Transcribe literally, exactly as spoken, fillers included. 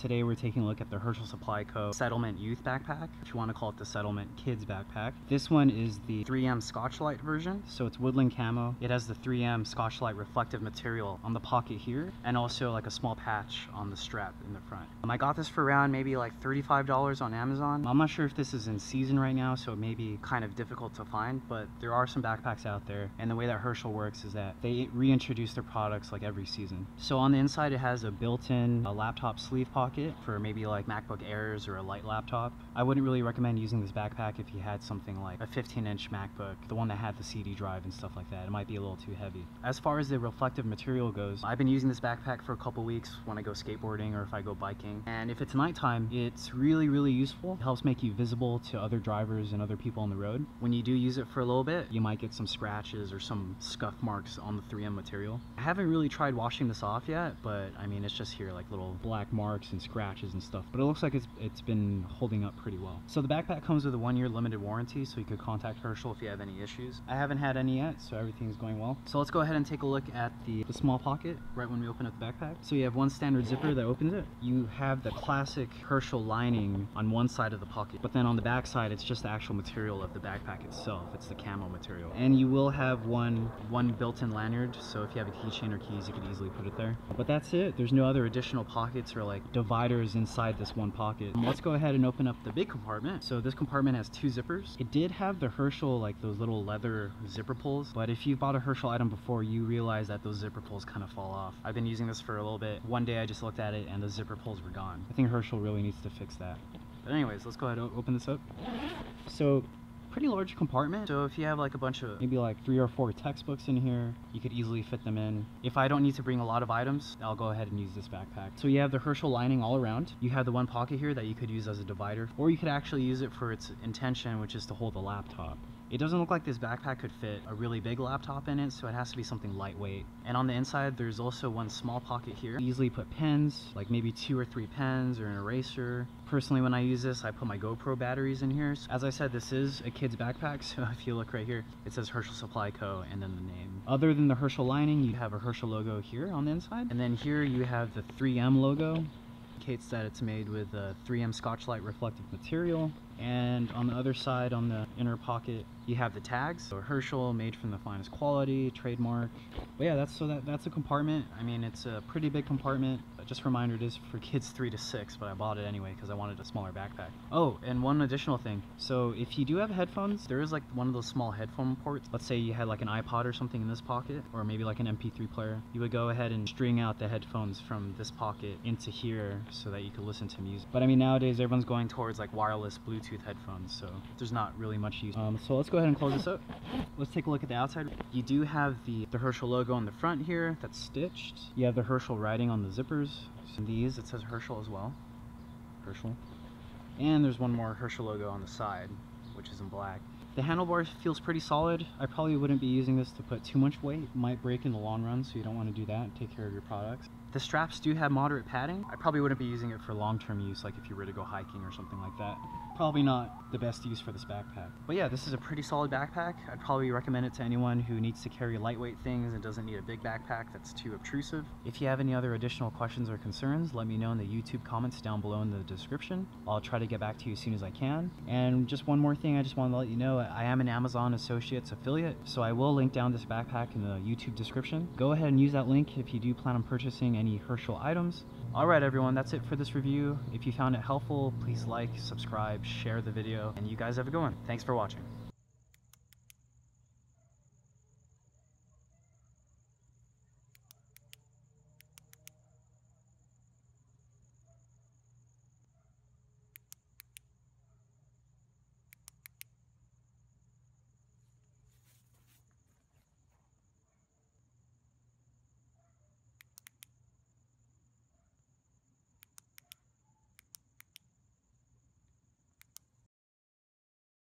Today we're taking a look at the Herschel Supply Co. Settlement Youth Backpack, if you want to call it the Settlement Kids Backpack. This one is the three M Scotchlite version, so it's woodland camo. It has the three M Scotchlite reflective material on the pocket here, and also like a small patch on the strap in the front. Um, I got this for around maybe like thirty-five dollars on Amazon. I'm not sure if this is in season right now, so it may be kind of difficult to find, but there are some backpacks out there, and the way that Herschel works is that they reintroduce their products like every season. So on the inside it has a built-in uh, laptop sleeve pocket for maybe like MacBook Airs or a light laptop. I wouldn't really recommend using this backpack if you had something like a fifteen inch MacBook, the one that had the C D drive and stuff like that. It might be a little too heavy. As far as the reflective material goes, I've been using this backpack for a couple weeks when I go skateboarding or if I go biking. And if it's nighttime, it's really, really useful. It helps make you visible to other drivers and other people on the road. When you do use it for a little bit, you might get some scratches or some scuff marks on the three M material. I haven't really tried washing this off yet, but I mean, it's just here, like little black marks and scratches and stuff, but it looks like it's it's been holding up pretty well. So the backpack comes with a one-year limited warranty, so you could contact Herschel if you have any issues. I haven't had any yet, so everything's going well. So let's go ahead and take a look at the, the small pocket right when we open up the backpack. So you have one standard zipper that opens it. You have the classic Herschel lining on one side of the pocket, but then on the back side it's just the actual material of the backpack itself. It's the camo material. And you will have one one built-in lanyard, so if you have a keychain or keys you could easily put it there. But that's it. There's no other additional pockets or like dividers inside this one pocket. Let's go ahead and open up the big compartment. So this compartment has two zippers. It did have the Herschel, like those little leather zipper pulls, but if you bought a Herschel item before, you realize that those zipper pulls kind of fall off. I've been using this for a little bit. One day I just looked at it and the zipper pulls were gone. I think Herschel really needs to fix that. But anyways, let's go ahead and open this up. So pretty large compartment, so if you have like a bunch of maybe like three or four textbooks in here, you could easily fit them in. If I don't need to bring a lot of items, I'll go ahead and use this backpack. So you have the Herschel lining all around. You have the one pocket here that you could use as a divider, or you could actually use it for its intention, which is to hold a laptop. It doesn't look like this backpack could fit a really big laptop in it, so it has to be something lightweight. And on the inside, there's also one small pocket here. You easily put pens, like maybe two or three pens or an eraser. Personally, when I use this, I put my GoPro batteries in here. As I said, this is a kid's backpack, so if you look right here, it says Herschel Supply Co. and then the name. Other than the Herschel lining, you have a Herschel logo here on the inside. And then here you have the three M logo. Indicates that it's made with a three M Scotchlite reflective material. And on the other side, on the inner pocket, you have the tags. So Herschel, made from the finest quality, trademark. But yeah, that's so that that's a compartment. I mean, it's a pretty big compartment. Just a reminder, it is for kids three to six, but I bought it anyway because I wanted a smaller backpack. Oh, and one additional thing. So if you do have headphones, there is like one of those small headphone ports. Let's say you had like an iPod or something in this pocket, or maybe like an M P three player. You would go ahead and string out the headphones from this pocket into here so that you could listen to music. But I mean, nowadays everyone's going towards like wireless Bluetooth headphones, so there's not really much use. Um, so let's go ahead and close this up. Let's take a look at the outside. You do have the, the Herschel logo on the front here that's stitched. You have the Herschel writing on the zippers. So these, it says Herschel as well. Herschel. And there's one more Herschel logo on the side, which is in black. The handlebar feels pretty solid. I probably wouldn't be using this to put too much weight. It might break in the long run, so you don't want to do that. Take care of your products. The straps do have moderate padding. I probably wouldn't be using it for long-term use, like if you were to go hiking or something like that. Probably not the best use for this backpack. But yeah, this is a pretty solid backpack. I'd probably recommend it to anyone who needs to carry lightweight things and doesn't need a big backpack that's too obtrusive. If you have any other additional questions or concerns, let me know in the YouTube comments down below in the description. I'll try to get back to you as soon as I can. And just one more thing, I just wanted to let you know, I am an Amazon Associates affiliate, so I will link down this backpack in the YouTube description. Go ahead and use that link if you do plan on purchasing any Herschel items. Alright everyone, that's it for this review. If you found it helpful, please like, subscribe, share the video, and you guys have a good one. Thanks for watching.